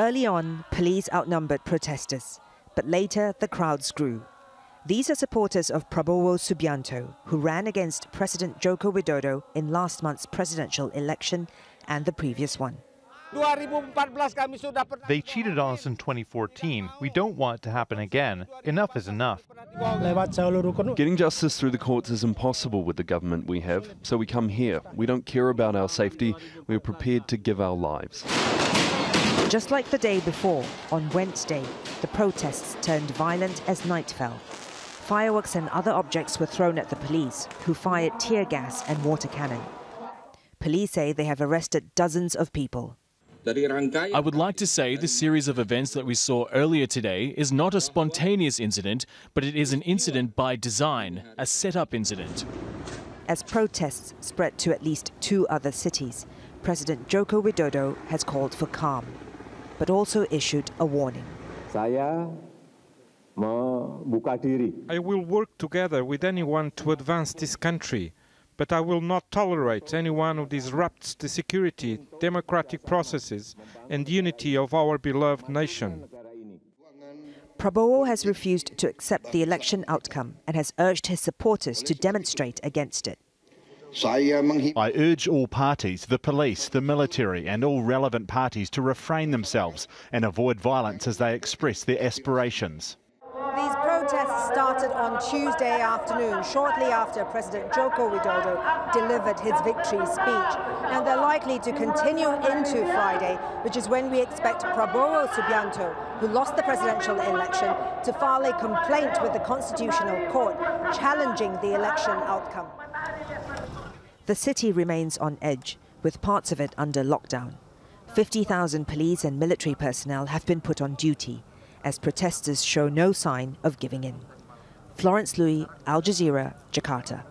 Early on, police outnumbered protesters, but later the crowds grew. These are supporters of Prabowo Subianto, who ran against President Joko Widodo in last month's presidential election and the previous one. They cheated on us in 2014. We don't want it to happen again. Enough is enough. Getting justice through the courts is impossible with the government we have, so we come here. We don't care about our safety. We are prepared to give our lives. Just like the day before, on Wednesday, the protests turned violent as night fell. Fireworks and other objects were thrown at the police, who fired tear gas and water cannon. Police say they have arrested dozens of people. I would like to say the series of events that we saw earlier today is not a spontaneous incident, but it is an incident by design, a set-up incident. As protests spread to at least 2 other cities, President Joko Widodo has called for calm, but also issued a warning. I will work together with anyone to advance this country, but I will not tolerate anyone who disrupts the security, democratic processes and unity of our beloved nation. Prabowo has refused to accept the election outcome and has urged his supporters to demonstrate against it. I urge all parties, the police, the military and all relevant parties to refrain themselves and avoid violence as they express their aspirations. These protests started on Tuesday afternoon, shortly after President Joko Widodo delivered his victory speech. And they're likely to continue into Friday, which is when we expect Prabowo Subianto, who lost the presidential election, to file a complaint with the Constitutional Court, challenging the election outcome. The city remains on edge, with parts of it under lockdown. 50,000 police and military personnel have been put on duty, as protesters show no sign of giving in. Florence Looi, Al Jazeera, Jakarta.